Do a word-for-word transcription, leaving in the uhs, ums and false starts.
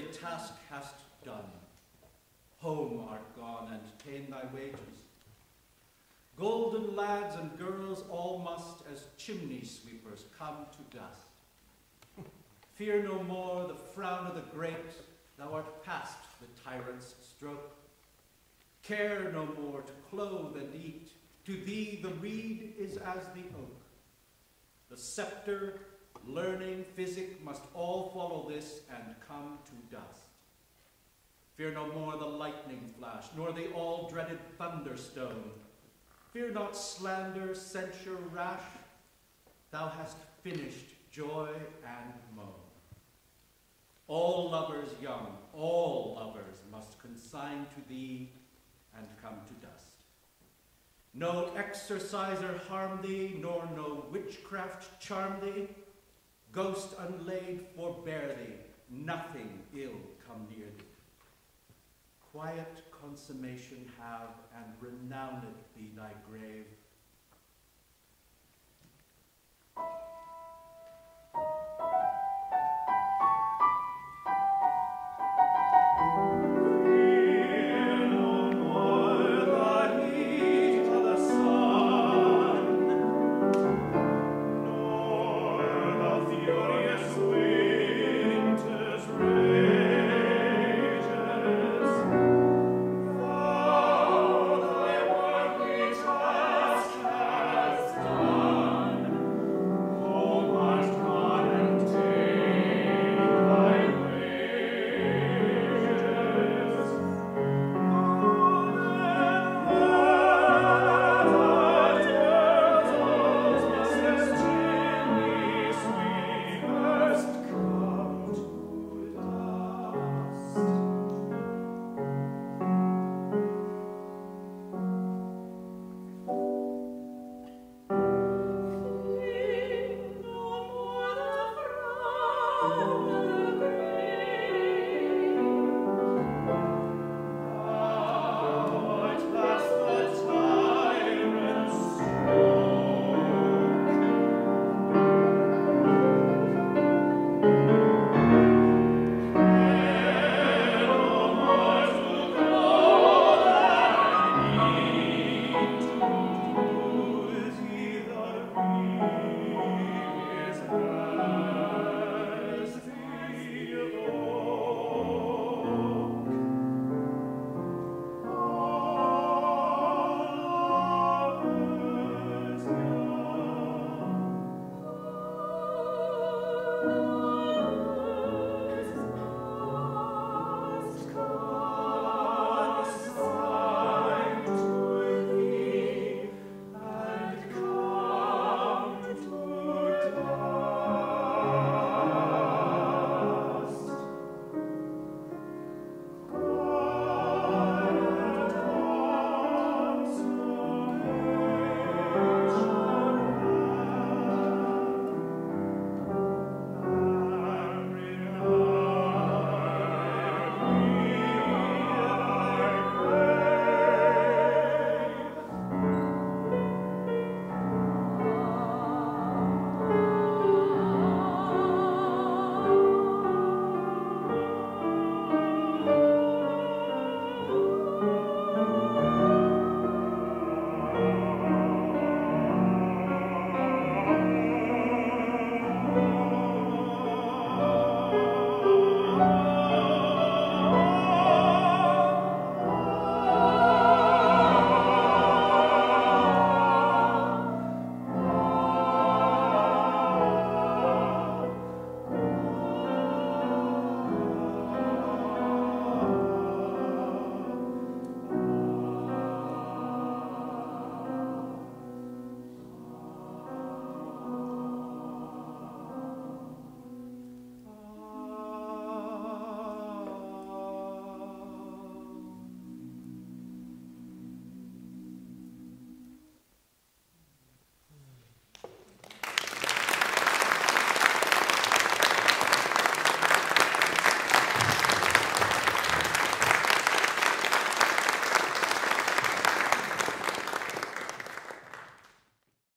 holy task hast done. Home art gone, and ta'en thy wages. Golden lads and girls all must, as chimney sweepers, come to dust. Fear no more the frown of the great, thou art past the tyrant's stroke. Care no more to clothe and eat, to thee the reed is as the oak. The scepter, learning, physic must all follow this and come to dust. Fear no more the lightning flash, nor the all-dreaded thunderstone. Fear not slander, censure, rash. Thou hast finished joy and moan. All lovers young, all lovers must consign to thee and come to dust. No exorciser harm thee, nor no witchcraft charm thee. Ghost unlaid forbear thee, nothing ill come near thee. Quiet consummation have, and renowned be thy grave.